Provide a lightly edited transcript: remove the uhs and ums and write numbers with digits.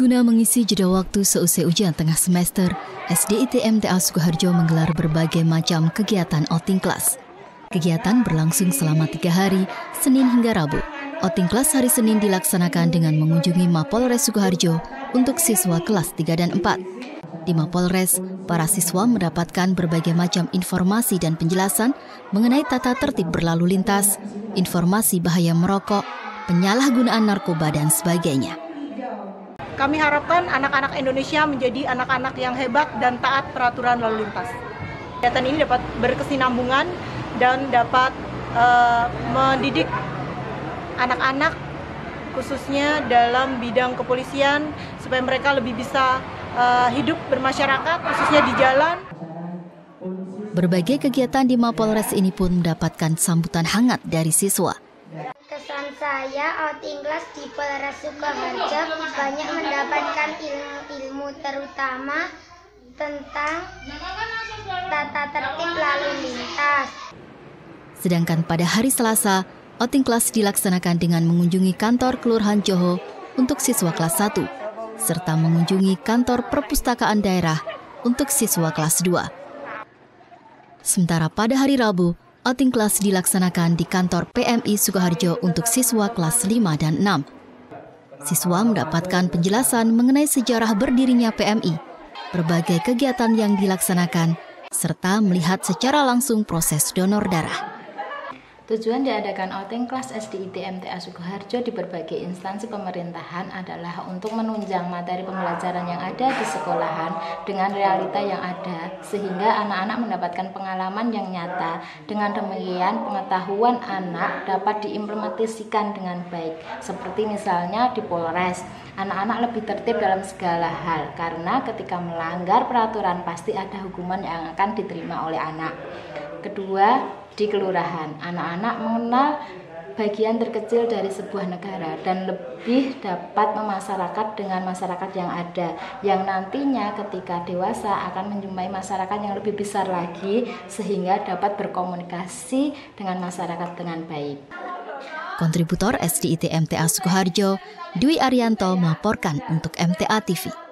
Guna mengisi jeda waktu seusai ujian tengah semester, SDIT MTA Sukoharjo menggelar berbagai macam kegiatan outing kelas. Kegiatan berlangsung selama 3 hari, Senin hingga Rabu. Outing kelas hari Senin dilaksanakan dengan mengunjungi Mapolres Sukoharjo untuk siswa kelas 3 dan 4. Di Mapolres, para siswa mendapatkan berbagai macam informasi dan penjelasan mengenai tata tertib berlalu lintas, informasi bahaya merokok, penyalahgunaan narkoba, dan sebagainya. Kami harapkan anak-anak Indonesia menjadi anak-anak yang hebat dan taat peraturan lalu lintas. Kegiatan ini dapat berkesinambungan dan dapat mendidik anak-anak khususnya dalam bidang kepolisian supaya mereka lebih bisa hidup bermasyarakat khususnya di jalan. Berbagai kegiatan di Mapolres ini pun mendapatkan sambutan hangat dari siswa. Kesan saya outing kelas di Polres Sukoharjo banyak mendapatkan ilmu terutama tentang tata tertib lalu lintas. Sedangkan pada hari Selasa, outing kelas dilaksanakan dengan mengunjungi kantor Kelurahan Joho untuk siswa kelas 1 serta mengunjungi kantor perpustakaan daerah untuk siswa kelas 2. Sementara pada hari Rabu, outing kelas dilaksanakan di kantor PMI Sukoharjo untuk siswa kelas 5 dan 6. Siswa mendapatkan penjelasan mengenai sejarah berdirinya PMI, berbagai kegiatan yang dilaksanakan, serta melihat secara langsung proses donor darah. Tujuan diadakan outing kelas SDIT MTA Sukoharjo di berbagai instansi pemerintahan adalah untuk menunjang materi pembelajaran yang ada di sekolahan dengan realita yang ada, sehingga anak-anak mendapatkan pengalaman yang nyata. Dengan demikian, pengetahuan anak dapat diimplementasikan dengan baik, seperti misalnya di Polres. Anak-anak lebih tertib dalam segala hal, karena ketika melanggar peraturan pasti ada hukuman yang akan diterima oleh anak. Kedua, di kelurahan, anak-anak mengenal bagian terkecil dari sebuah negara dan lebih dapat memasyarakat dengan masyarakat yang ada, yang nantinya ketika dewasa akan menjumpai masyarakat yang lebih besar lagi sehingga dapat berkomunikasi dengan masyarakat dengan baik. Kontributor SDIT MTA Sukoharjo, Dwi Arianto melaporkan untuk MTA TV.